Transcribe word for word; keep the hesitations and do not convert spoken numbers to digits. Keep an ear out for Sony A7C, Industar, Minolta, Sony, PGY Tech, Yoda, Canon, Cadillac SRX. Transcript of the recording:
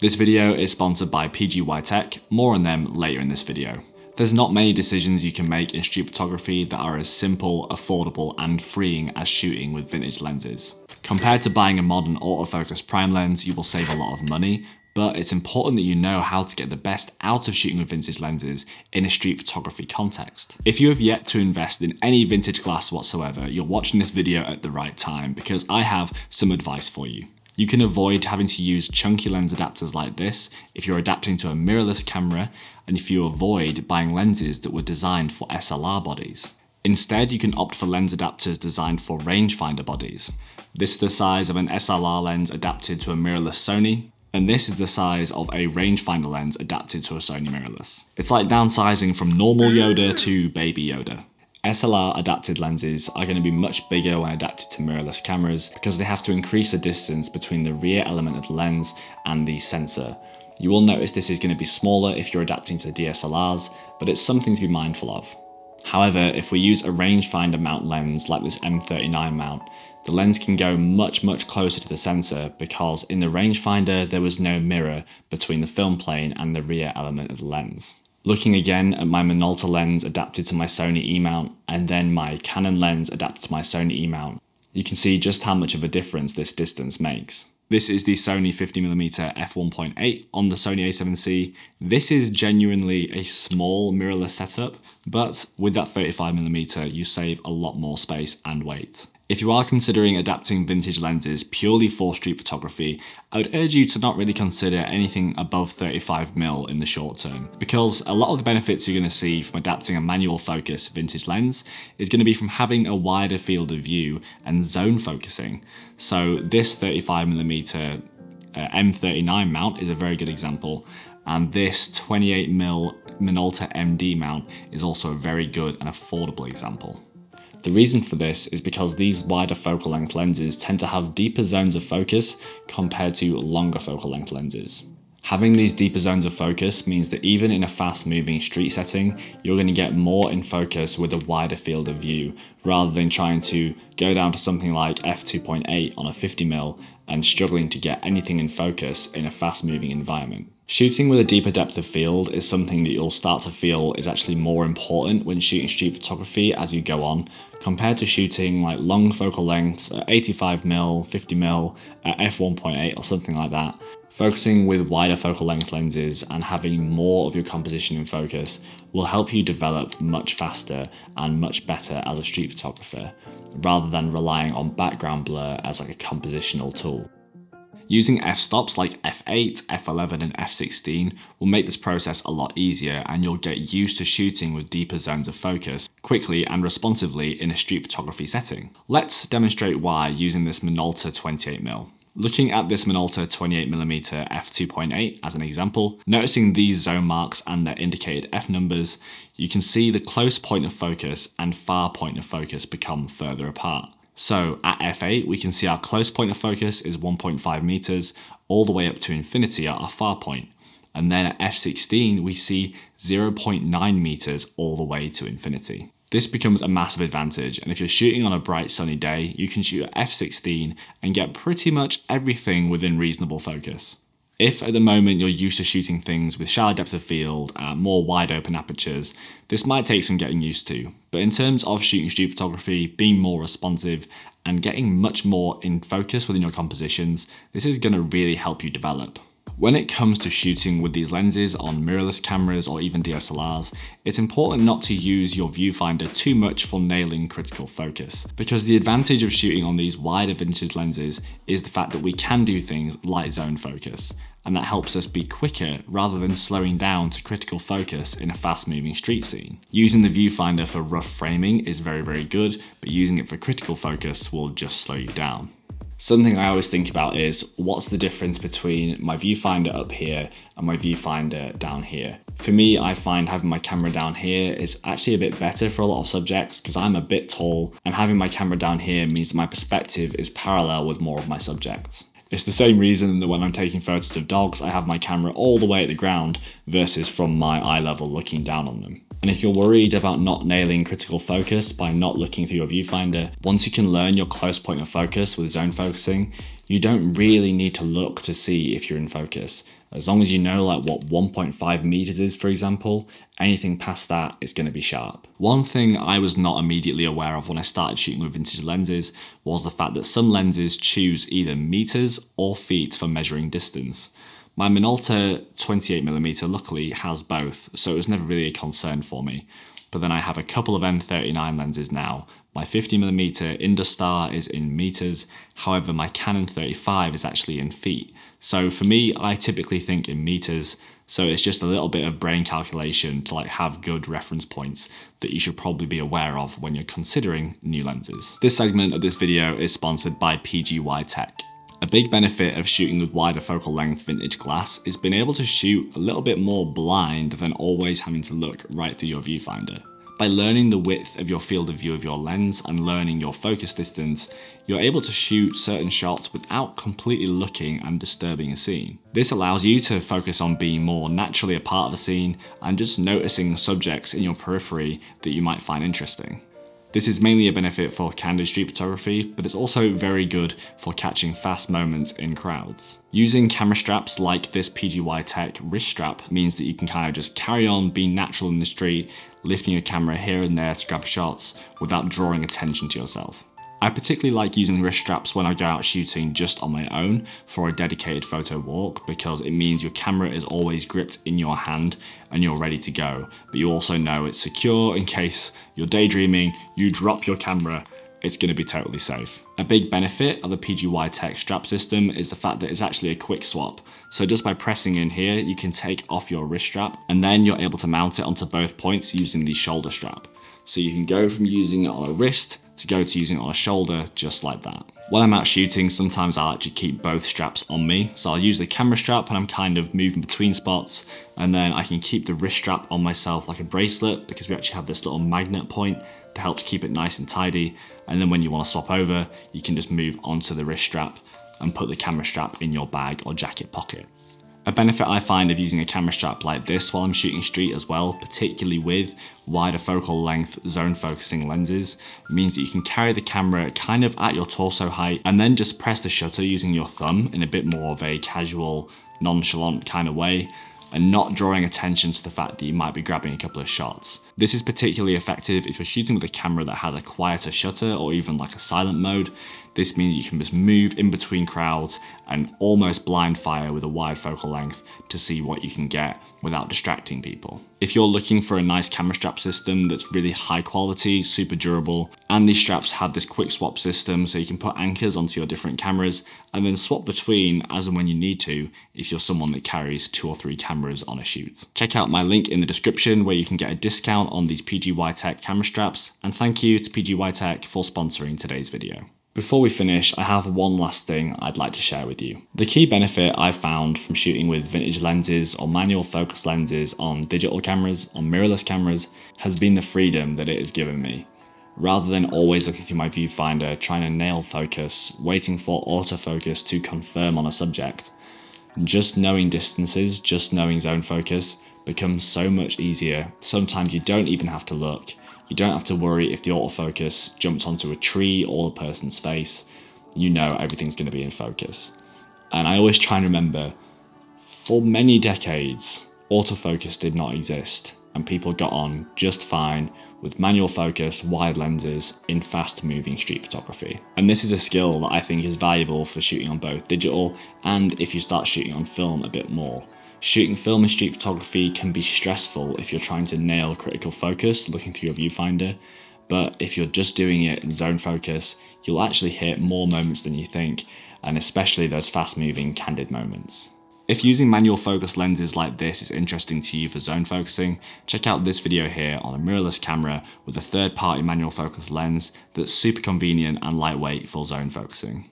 This video is sponsored by P G Y Tech, more on them later in this video. There's not many decisions you can make in street photography that are as simple, affordable, and freeing as shooting with vintage lenses. Compared to buying a modern autofocus prime lens, you will save a lot of money, but it's important that you know how to get the best out of shooting with vintage lenses in a street photography context. If you have yet to invest in any vintage glass whatsoever, you're watching this video at the right time because I have some advice for you. You can avoid having to use chunky lens adapters like this if you're adapting to a mirrorless camera and if you avoid buying lenses that were designed for S L R bodies. Instead, you can opt for lens adapters designed for rangefinder bodies. This is the size of an S L R lens adapted to a mirrorless Sony, and this is the size of a rangefinder lens adapted to a Sony mirrorless. It's like downsizing from normal Yoda to baby Yoda. S L R adapted lenses are going to be much bigger when adapted to mirrorless cameras because they have to increase the distance between the rear element of the lens and the sensor. You will notice this is going to be smaller if you're adapting to D S L Rs, but it's something to be mindful of. However, if we use a rangefinder mount lens like this M thirty-nine mount, the lens can go much, much closer to the sensor because in the rangefinder there was no mirror between the film plane and the rear element of the lens. Looking again at my Minolta lens adapted to my Sony E-mount and then my Canon lens adapted to my Sony E-mount, you can see just how much of a difference this distance makes. This is the Sony fifty millimeter f one point eight on the Sony A seven C. This is genuinely a small mirrorless setup, but with that thirty-five millimeter you save a lot more space and weight. If you are considering adapting vintage lenses purely for street photography, I would urge you to not really consider anything above thirty-five millimeter in the short term, because a lot of the benefits you're going to see from adapting a manual focus vintage lens is going to be from having a wider field of view and zone focusing. So this thirty-five millimeter uh, M thirty-nine mount is a very good example, and this twenty-eight millimeter Minolta M D mount is also a very good and affordable example. The reason for this is because these wider focal length lenses tend to have deeper zones of focus compared to longer focal length lenses. Having these deeper zones of focus means that even in a fast moving street setting, you're going to get more in focus with a wider field of view, rather than trying to go down to something like f two point eight on a fifty millimeter and struggling to get anything in focus in a fast moving environment. Shooting with a deeper depth of field is something that you'll start to feel is actually more important when shooting street photography as you go on, compared to shooting like long focal lengths at eighty-five millimeter, fifty millimeter, at f one point eight or something like that. Focusing with wider focal length lenses and having more of your composition in focus will help you develop much faster and much better as a street photographer, rather than relying on background blur as like a compositional tool. Using f-stops like f eight, f eleven and f sixteen will make this process a lot easier, and you'll get used to shooting with deeper zones of focus quickly and responsively in a street photography setting. Let's demonstrate why using this Minolta twenty-eight millimeter. Looking at this Minolta twenty-eight millimeter f two point eight as an example, noticing these zone marks and their indicated f numbers, you can see the close point of focus and far point of focus become further apart. So at f eight, we can see our close point of focus is one point five meters, all the way up to infinity at our far point. And then at f sixteen, we see zero point nine meters all the way to infinity. This becomes a massive advantage, and if you're shooting on a bright sunny day, you can shoot at f sixteen and get pretty much everything within reasonable focus. If at the moment you're used to shooting things with shallow depth of field at more wide open apertures, this might take some getting used to, but in terms of shooting street photography, being more responsive and getting much more in focus within your compositions, this is going to really help you develop. When it comes to shooting with these lenses on mirrorless cameras or even D S L Rs, it's important not to use your viewfinder too much for nailing critical focus, because the advantage of shooting on these wider vintage lenses is the fact that we can do things like zone focus, and that helps us be quicker rather than slowing down to critical focus in a fast-moving street scene. Using the viewfinder for rough framing is very, very good, but using it for critical focus will just slow you down. Something I always think about is, what's the difference between my viewfinder up here and my viewfinder down here? For me, I find having my camera down here is actually a bit better for a lot of subjects because I'm a bit tall, and having my camera down here means my perspective is parallel with more of my subjects. It's the same reason that when I'm taking photos of dogs, I have my camera all the way at the ground versus from my eye level looking down on them. And if you're worried about not nailing critical focus by not looking through your viewfinder, once you can learn your close point of focus with zone focusing, you don't really need to look to see if you're in focus. As long as you know like what one point five meters is, for example, anything past that is going to be sharp. One thing I was not immediately aware of when I started shooting with vintage lenses was the fact that some lenses choose either meters or feet for measuring distance. My Minolta twenty-eight millimeter luckily has both, so it was never really a concern for me. But then I have a couple of M thirty-nine lenses now. My fifty millimeter Industar is in meters, however my Canon thirty-five is actually in feet. So for me, I typically think in meters, so it's just a little bit of brain calculation to like have good reference points that you should probably be aware of when you're considering new lenses. This segment of this video is sponsored by P G Y Tech. A big benefit of shooting with wider focal length vintage glass is being able to shoot a little bit more blind than always having to look right through your viewfinder. By learning the width of your field of view of your lens and learning your focus distance, you're able to shoot certain shots without completely looking and disturbing a scene. This allows you to focus on being more naturally a part of a scene and just noticing subjects in your periphery that you might find interesting. This is mainly a benefit for candid street photography, but it's also very good for catching fast moments in crowds. Using camera straps like this P G Y Tech wrist strap means that you can kind of just carry on, be natural in the street, lifting your camera here and there to grab shots without drawing attention to yourself. I particularly like using wrist straps when I go out shooting just on my own for a dedicated photo walk, because it means your camera is always gripped in your hand and you're ready to go. But you also know it's secure in case you're daydreaming, you drop your camera, it's going to be totally safe. A big benefit of the P G Y Tech strap system is the fact that it's actually a quick swap. So just by pressing in here, you can take off your wrist strap and then you're able to mount it onto both points using the shoulder strap. So you can go from using it on a wrist to go to using it on a shoulder, just like that. When I'm out shooting, sometimes I'll actually keep both straps on me. So I'll use the camera strap when I'm kind of moving between spots, and then I can keep the wrist strap on myself like a bracelet, because we actually have this little magnet point to help keep it nice and tidy. And then when you want to swap over, you can just move onto the wrist strap and put the camera strap in your bag or jacket pocket. A benefit I find of using a camera strap like this while I'm shooting street as well, particularly with wider focal length zone focusing lenses, means that you can carry the camera kind of at your torso height and then just press the shutter using your thumb in a bit more of a casual, nonchalant kind of way, and not drawing attention to the fact that you might be grabbing a couple of shots. This is particularly effective if you're shooting with a camera that has a quieter shutter or even like a silent mode. This means you can just move in between crowds and almost blind fire with a wide focal length to see what you can get without distracting people. If you're looking for a nice camera strap system that's really high quality, super durable, and these straps have this quick swap system, so you can put anchors onto your different cameras and then swap between as and when you need to if you're someone that carries two or three cameras on a shoot. Check out my link in the description where you can get a discount on these P G Y Tech camera straps, and thank you to P G Y Tech for sponsoring today's video. Before we finish, I have one last thing I'd like to share with you. The key benefit I've found from shooting with vintage lenses or manual focus lenses on digital cameras, on mirrorless cameras, has been the freedom that it has given me. Rather than always looking through my viewfinder, trying to nail focus, waiting for autofocus to confirm on a subject, just knowing distances, just knowing zone focus becomes so much easier. Sometimes you don't even have to look. You don't have to worry if the autofocus jumps onto a tree or a person's face. You know everything's going to be in focus. And I always try and remember, for many decades, autofocus did not exist, and people got on just fine with manual focus, wide lenses in fast moving street photography. And this is a skill that I think is valuable for shooting on both digital and if you start shooting on film a bit more. Shooting film and street photography can be stressful if you're trying to nail critical focus looking through your viewfinder, but if you're just doing it in zone focus, you'll actually hit more moments than you think, and especially those fast-moving, candid moments. If using manual focus lenses like this is interesting to you for zone focusing, check out this video here on a mirrorless camera with a third-party manual focus lens that's super convenient and lightweight for zone focusing.